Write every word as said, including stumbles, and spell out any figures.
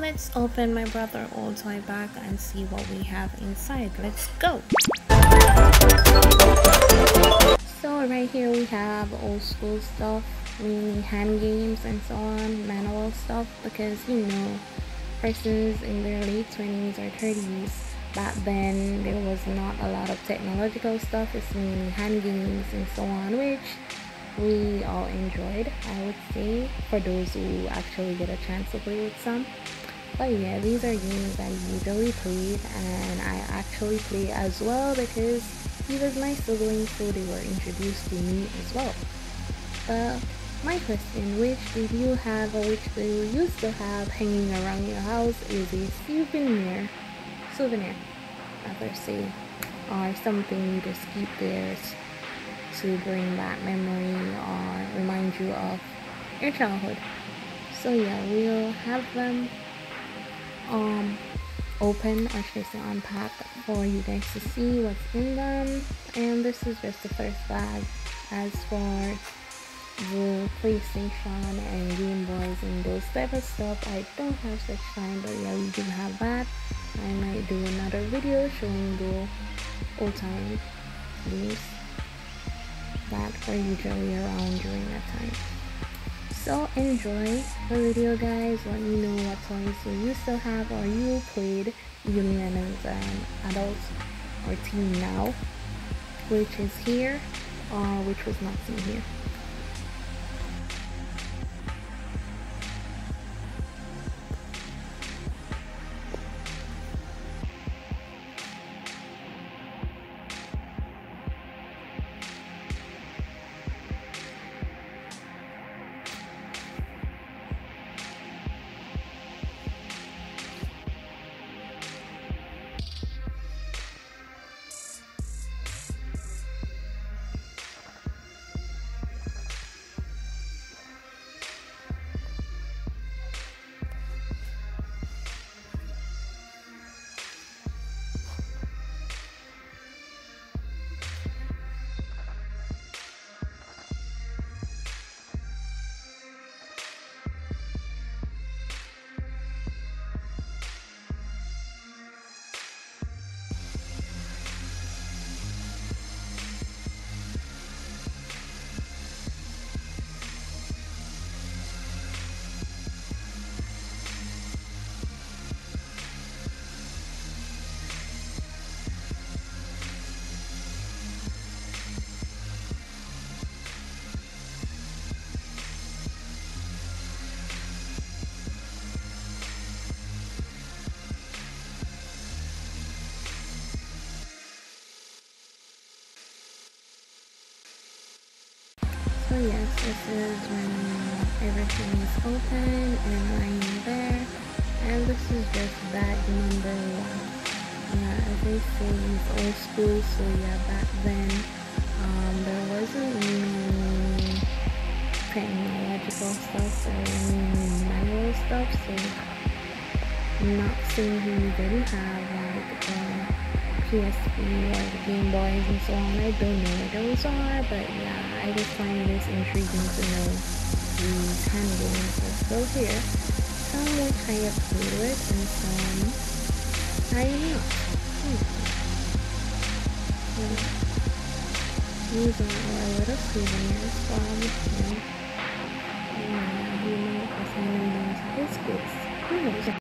let's open my brother old toy bag and see what we have inside. Let's go. So right here we have old school stuff, really hand games and so on, manual stuff, because you know, persons in their late twenties or thirties, back then there was not a lot of technological stuff. It's mainly hand games and so on, which we all enjoyed, I would say, for those who actually get a chance to play with some. But yeah, these are games I usually played, and I actually play as well because he was my sibling, so they were introduced to me as well. But my question, which did you have or which do you used to have hanging around your house is a souvenir souvenir rather say, or something you just keep there to bring back memory or remind you of your childhood. So yeah, we'll have them um open, or should I say unpacked, for you guys to see what's in them. And this is just the first bag. As for the PlayStation and Game Boys and those type of stuff, I don't have such time, but yeah, we do have that. I might do another video showing the old time games that are usually around during that time. So enjoy the video guys, let me know what toys you used to have or you played even as an adult or teen now, which is here or which was not seen here. So yes, this is when everything is open and lying there, and this is just bag number one. Yeah, as they say, it's old school, so yeah, back then um, there wasn't any technological stuff or any manual stuff, so I'm not saying he didn't have like the P S P or the Game Boys and so on. I don't know what those are, but yeah, I just find this intriguing to know these hand games are still here. Some which I have played with and some I not. Hmm. Yeah. These are our little souvenirs from him. And yeah, he might assign them to his kids. Who knows?